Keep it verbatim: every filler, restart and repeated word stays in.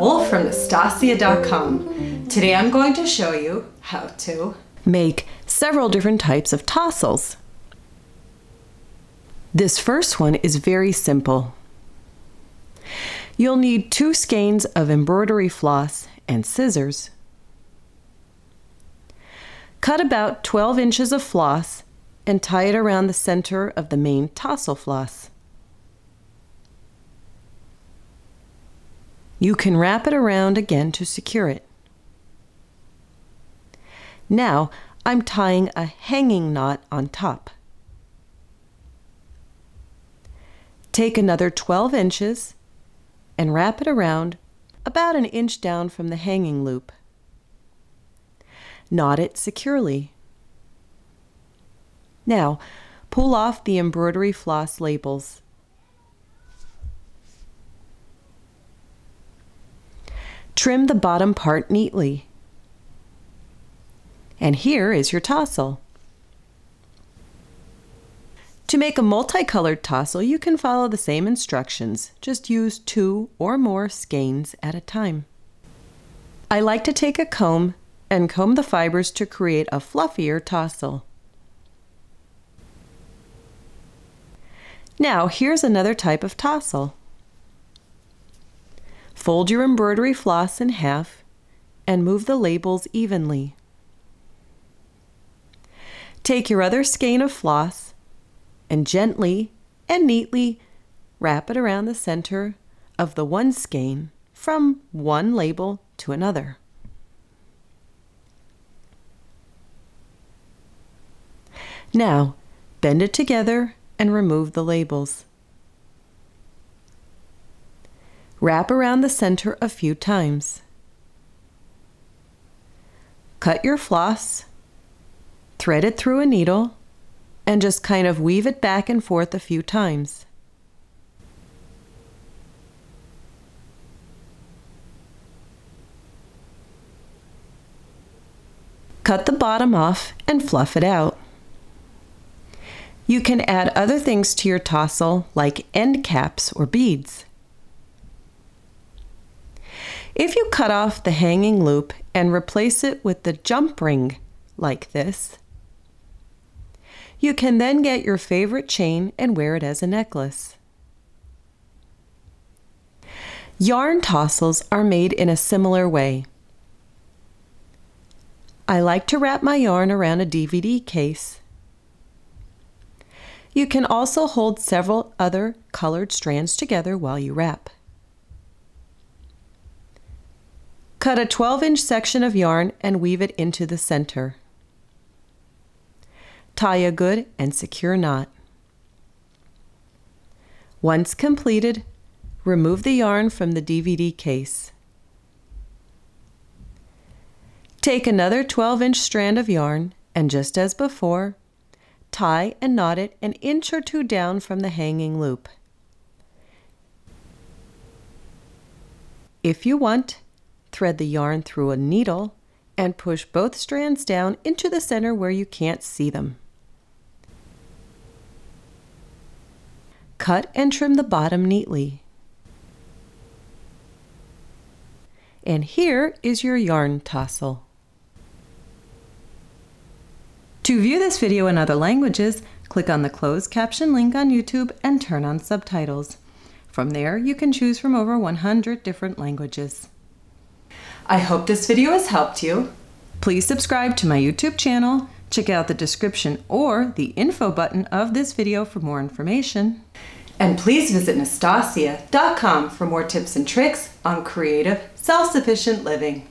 Wolfe from Naztazia dot com. Today I'm going to show you how to make several different types of tassels. This first one is very simple. You'll need two skeins of embroidery floss and scissors. Cut about twelve inches of floss and tie it around the center of the main tassel floss. You can wrap it around again to secure it. Now I'm tying a hanging knot on top. Take another twelve inches and wrap it around about an inch down from the hanging loop. Knot it securely. Now, pull off the embroidery floss labels. Trim the bottom part neatly. And here is your tassel. To make a multicolored tassel, you can follow the same instructions. Just use two or more skeins at a time. I like to take a comb and comb the fibers to create a fluffier tassel. Now here's another type of tassel. Fold your embroidery floss in half and move the labels evenly. Take your other skein of floss and gently and neatly wrap it around the center of the one skein from one label to another. Now, bend it together and remove the labels. Wrap around the center a few times. Cut your floss, thread it through a needle, and just kind of weave it back and forth a few times. Cut the bottom off and fluff it out. You can add other things to your tassel, like end caps or beads. If you cut off the hanging loop and replace it with the jump ring, like this, you can then get your favorite chain and wear it as a necklace. Yarn tassels are made in a similar way. I like to wrap my yarn around a D V D case. You can also hold several other colored strands together while you wrap. Cut a twelve inch section of yarn and weave it into the center. Tie a good and secure knot. Once completed, remove the yarn from the D V D case. Take another twelve inch strand of yarn and, just as before, tie and knot it an inch or two down from the hanging loop. If you want, thread the yarn through a needle and push both strands down into the center where you can't see them. Cut and trim the bottom neatly. And here is your yarn tassel. To view this video in other languages, click on the closed caption link on YouTube and turn on subtitles. From there, you can choose from over one hundred different languages. I hope this video has helped you. Please subscribe to my YouTube channel, check out the description or the info button of this video for more information. And please visit Naztazia dot com for more tips and tricks on creative, self-sufficient living.